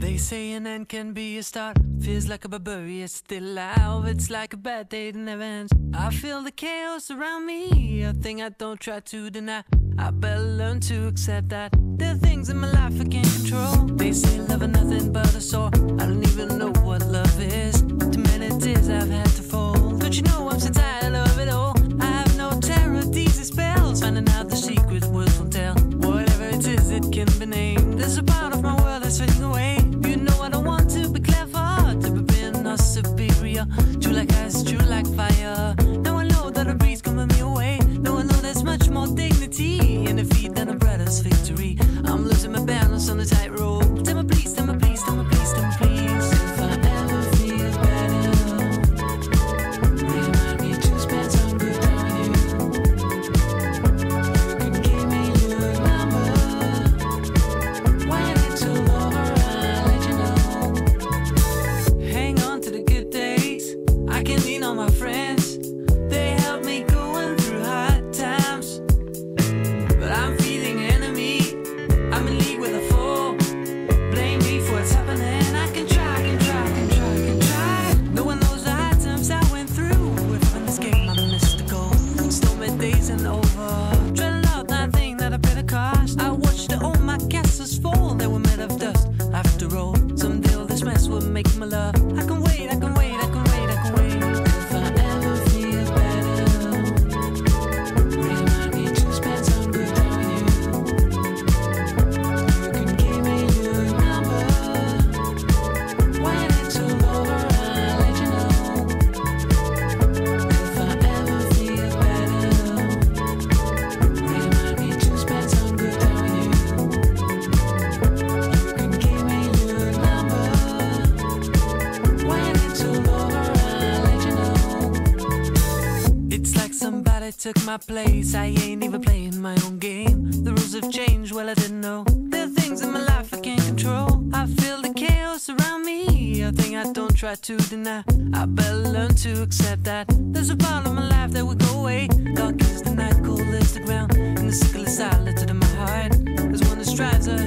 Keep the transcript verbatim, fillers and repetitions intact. They say an end can be a start. Feels like a barbarian, it's still alive. It's like a bad day that never ends. I feel the chaos around me, a thing I don't try to deny. I better learn to accept that there are things in my life I can't control. They say love is nothing but a sore. I don't even know what love is. Too many tears I've had to fold. Don't you know I'm so tired of it all? I have no terror, these spells. Finding out the secret words won't tell. Whatever it is, it can be named. There's a part of my world that's fading away. You know I don't want to be clever, to be being or superior. True like ice, true like fire. Now I know that a breeze coming me away. Now I know there's much more dignity in defeat than a brother's victory. I'm losing my balance on the tightrope. Tell me please, tell me please, tell me please, tell me please. If I ever feel better, remind me to spend some good on you. And give me your number. When it's all over, I'll let you know. Hang on to the good days. I can lean on my friends. They help me go. Took my place, I ain't even playing my own game. The rules have changed, well I didn't know. There are things in my life I can't control. I feel the chaos around me, a thing I don't try to deny. I better learn to accept that there's a part of my life that will go away. Dark is the night, cold is the ground, and the sickle is solid to my heart. There's one that strives ahead.